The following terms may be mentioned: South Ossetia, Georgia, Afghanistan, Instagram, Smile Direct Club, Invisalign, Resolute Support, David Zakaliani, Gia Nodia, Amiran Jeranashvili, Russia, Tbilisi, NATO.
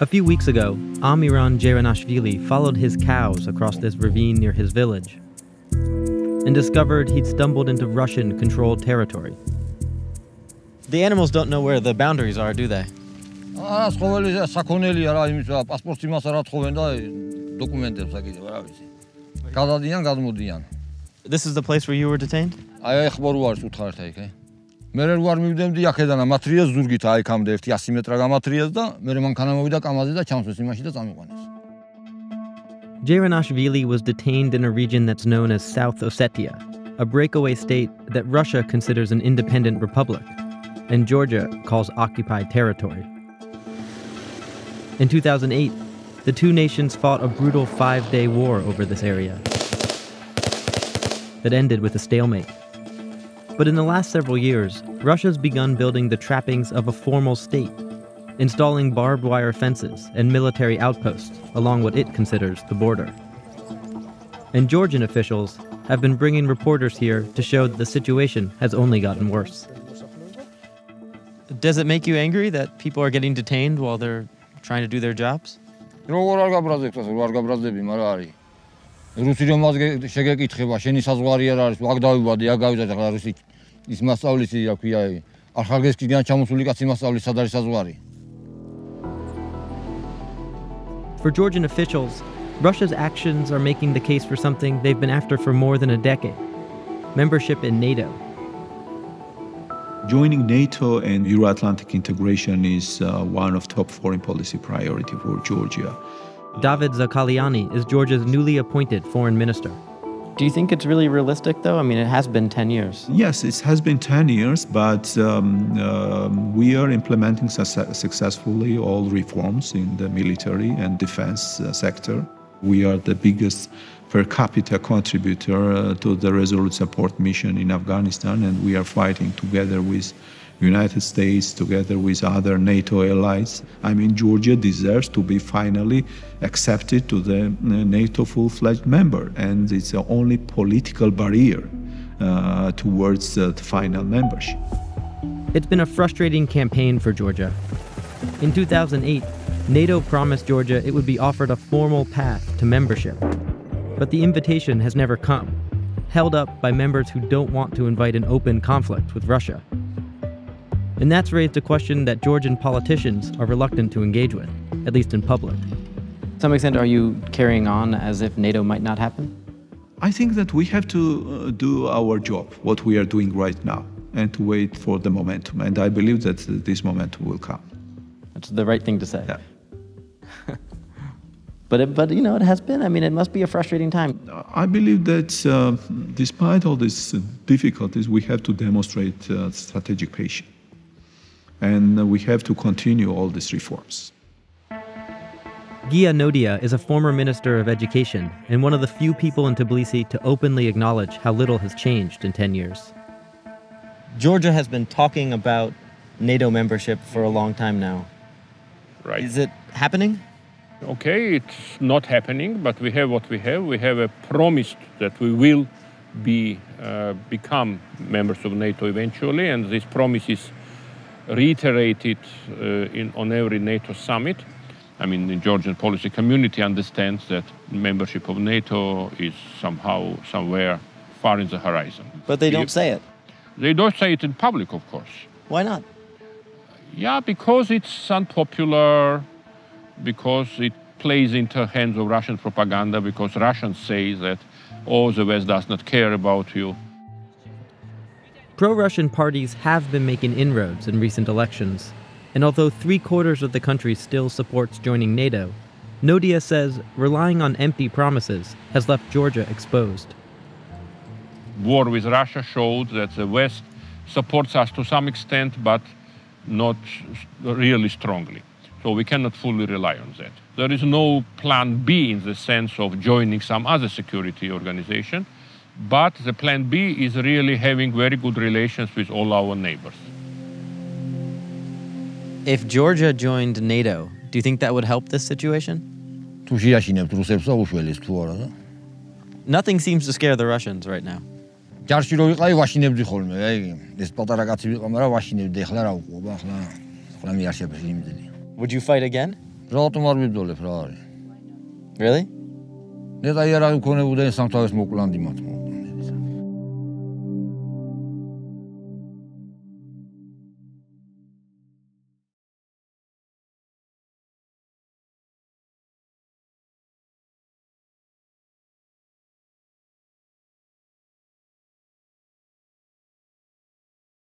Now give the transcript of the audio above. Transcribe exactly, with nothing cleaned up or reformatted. A few weeks ago, Amiran Jeranashvili followed his cows across this ravine near his village and discovered he'd stumbled into Russian-controlled territory. The animals don't know where the boundaries are, do they? This is the place where you were detained? Jeranashvili was detained in a region that's known as South Ossetia, a breakaway state that Russia considers an independent republic, and Georgia calls occupied territory. In two thousand eight, the two nations fought a brutal five-day war over this area that ended with a stalemate. But in the last several years, Russia's begun building the trappings of a formal state, installing barbed wire fences and military outposts along what it considers the border. And Georgian officials have been bringing reporters here to show that the situation has only gotten worse. Does it make you angry that people are getting detained while they're trying to do their jobs? For Georgian officials, Russia's actions are making the case for something they've been after for more than a decade: membership in NATO. Joining NATO and Euro-Atlantic integration is uh, one of top foreign policy priority for Georgia. David Zakaliani is Georgia's newly appointed foreign minister. Do you think it's really realistic, though? I mean, it has been ten years. Yes, it has been ten years, but um, uh, we are implementing su successfully all reforms in the military and defense uh, sector. We are the biggest per capita contributor uh, to the Resolute Support mission in Afghanistan, and we are fighting together with United States, together with other NATO allies. I mean, Georgia deserves to be finally accepted to the NATO full-fledged member, and it's the only political barrier uh, towards uh, the final membership. It's been a frustrating campaign for Georgia. In two thousand eight, NATO promised Georgia it would be offered a formal path to membership, but the invitation has never come, held up by members who don't want to invite an open conflict with Russia. And that's raised a question that Georgian politicians are reluctant to engage with, at least in public. To some extent, are you carrying on as if NATO might not happen? I think that we have to uh, do our job, what we are doing right now, and to wait for the momentum. And I believe that this momentum will come. That's the right thing to say. Yeah. But, it, but, you know, it has been. I mean, it must be a frustrating time. I believe that uh, despite all these difficulties, we have to demonstrate uh, strategic patience. And we have to continue all these reforms. Gia Nodia is a former minister of education and one of the few people in Tbilisi to openly acknowledge how little has changed in ten years. Georgia has been talking about NATO membership for a long time now. Right. Is it happening? Okay, it's not happening, but we have what we have. We have a promise that we will be, uh, become members of NATO eventually, and this promise is reiterated uh, in, on every NATO summit. I mean, the Georgian policy community understands that membership of NATO is somehow, somewhere far in the horizon. But they don't say it. They don't say it in public, of course. Why not? Yeah, because it's unpopular, because it plays into hands of Russian propaganda, because Russians say that, oh, the West does not care about you. Pro-Russian parties have been making inroads in recent elections, and although three-quarters of the country still supports joining NATO, Nodia says relying on empty promises has left Georgia exposed. War with Russia showed that the West supports us to some extent, but not really strongly. So we cannot fully rely on that. There is no plan B in the sense of joining some other security organization. But the plan B is really having very good relations with all our neighbors. If Georgia joined NATO, do you think that would help this situation? Nothing seems to scare the Russians right now. Would you fight again? Really?